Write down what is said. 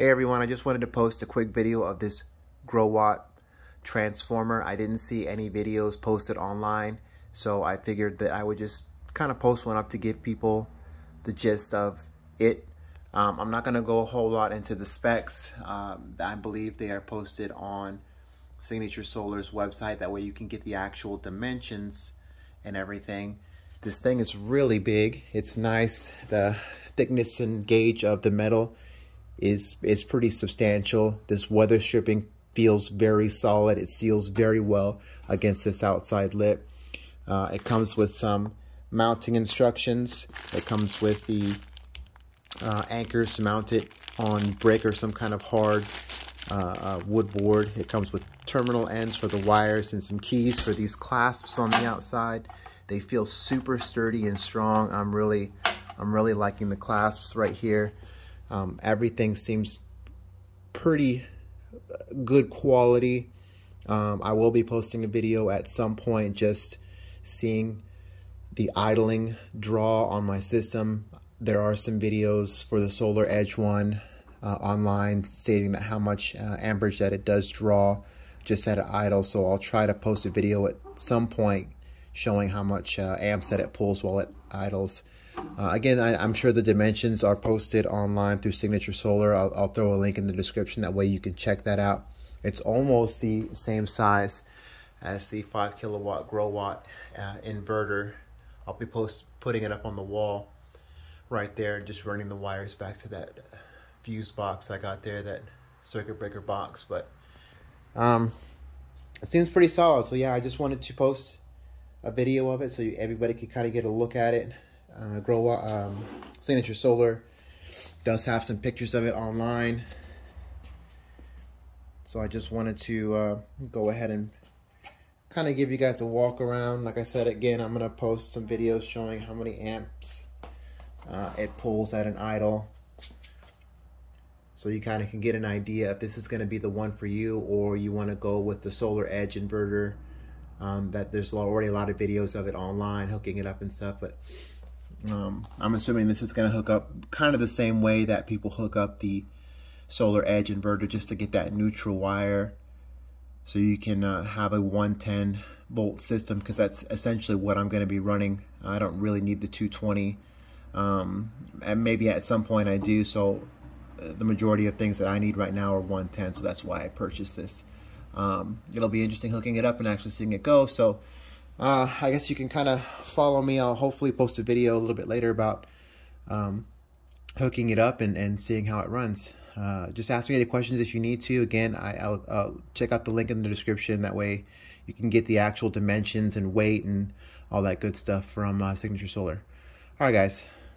Hey everyone, I just wanted to post a quick video of this Growatt transformer. I didn't see any videos posted online, so I figured that I would just kind of post one up to give people the gist of it. I'm not going to go a whole lot into the specs. I believe they are posted on Signature Solar's website. That way you can get the actual dimensions and everything. This thing is really big. It's nice. The thickness and gauge of the metal is pretty substantial. This weather stripping feels very solid. It seals very well against this outside lip. It comes with some mounting instructions. It comes with the anchors to mount it on brick or some kind of hard wood board. It comes with terminal ends for the wires and some keys for these clasps on the outside. They feel super sturdy and strong. I'm really liking the clasps right here. Everything seems pretty good quality. I will be posting a video at some point just seeing the idling draw on my system. There are some videos for the SolarEdge one online stating that how much amperage that it does draw just at an idle, so I'll try to post a video at some point showing how much amps that it pulls while it idles. Again, I'm sure the dimensions are posted online through Signature Solar. I'll throw a link in the description. That way you can check that out. It's almost the same size as the 5 kilowatt Growatt inverter. I'll be putting it up on the wall right there and just running the wires back to that fuse box I got there, that circuit breaker box. But it seems pretty solid. So yeah, I just wanted to post a video of it so everybody could kind of get a look at it. Signature Solar does have some pictures of it online, so I just wanted to go ahead and kind of give you guys a walk around. Like I said, again, I'm gonna post some videos showing how many amps it pulls at an idle, so you kind of can get an idea if this is going to be the one for you, or you want to go with the SolarEdge inverter. That there's already a lot of videos of it online hooking it up and stuff, but I'm assuming this is going to hook up kind of the same way that people hook up the SolarEdge inverter, just to get that neutral wire so you can have a 110 volt system, because that's essentially what I'm going to be running. I don't really need the 220, and maybe at some point I do, so the majority of things that I need right now are 110, so that's why I purchased this. It'll be interesting hooking it up and actually seeing it go. So I guess you can kind of follow me. I'll hopefully post a video a little bit later about hooking it up and seeing how it runs. Just ask me any questions if you need to. Again, I'll check out the link in the description. That way you can get the actual dimensions and weight and all that good stuff from Signature Solar. All right, guys.